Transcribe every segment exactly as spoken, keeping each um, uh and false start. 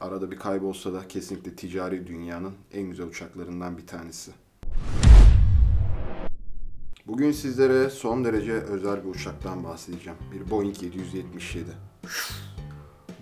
arada bir kaybolsa da kesinlikle ticari dünyanın en güzel uçaklarından bir tanesi. Bugün sizlere son derece özel bir uçaktan bahsedeceğim. Bir Boeing yedi yüz yetmiş yedi.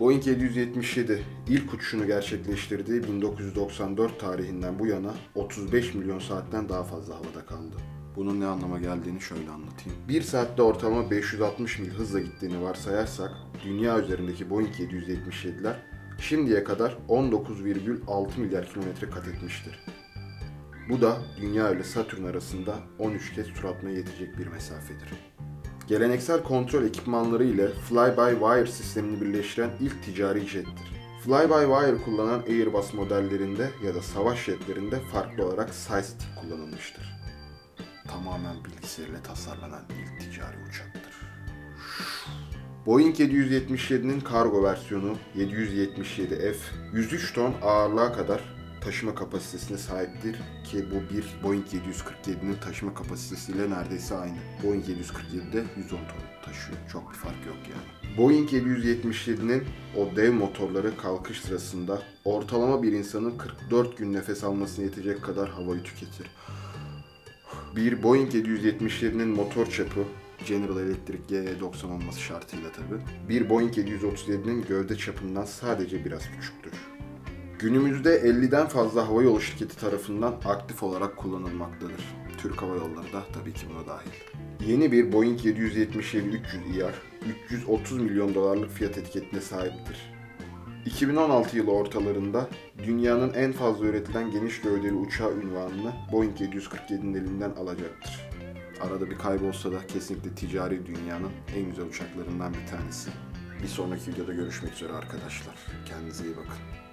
Boeing yedi yüz yetmiş yedi ilk uçuşunu gerçekleştirdiği bin dokuz yüz doksan dört tarihinden bu yana otuz beş milyon saatten daha fazla havada kaldı. Bunun ne anlama geldiğini şöyle anlatayım. bir saatte ortalama beş yüz altmış mil hızla gittiğini varsayarsak, dünya üzerindeki Boeing yedi yüz yetmiş yediler şimdiye kadar on dokuz virgül altı milyar kilometre kat etmiştir. Bu da Dünya ile Satürn arasında on üç kez tur atmaya yetecek bir mesafedir. Geleneksel kontrol ekipmanları ile fly-by-wire sistemini birleştiren ilk ticari jettir. Fly-by-wire kullanan Airbus modellerinde ya da savaş jetlerinde farklı olarak joystick kullanılmıştır. Tamamen bilgisayarla tasarlanan ilk ticari uçaktır. Boeing yedi yüz yetmiş yedi'nin kargo versiyonu yedi yüz yetmiş yedi F, yüz üç ton ağırlığa kadar taşıma kapasitesine sahiptir ki bu bir Boeing yedi yüz kırk yedi'nin taşıma kapasitesiyle neredeyse aynı. Boeing yedi yüz kırk yedi'de yüz on ton taşıyor. Çok bir fark yok yani. Boeing yedi yüz yetmiş yedi'nin o dev motorları kalkış sırasında ortalama bir insanın kırk dört gün nefes almasına yetecek kadar havayı tüketir. Bir Boeing yedi yüz yetmiş yedi'nin motor çapı General Electric G E doksan olması şartıyla tabi. Bir Boeing yedi yüz otuz yedi'nin gövde çapından sadece biraz küçüktür. Günümüzde elli'den fazla havayolu şirketi tarafından aktif olarak kullanılmaktadır. Türk Hava Yolları da tabii ki buna dahil. Yeni bir Boeing yedi yüz yetmiş yedi üç yüz E R, üç yüz otuz milyon dolarlık fiyat etiketine sahiptir. iki bin on altı yılı ortalarında dünyanın en fazla üretilen geniş gövdeli uçağı unvanını Boeing yedi yüz kırk yedi'nin elinden alacaktır. Arada bir kaybolsa da kesinlikle ticari dünyanın en güzel uçaklarından bir tanesi. Bir sonraki videoda görüşmek üzere arkadaşlar. Kendinize iyi bakın.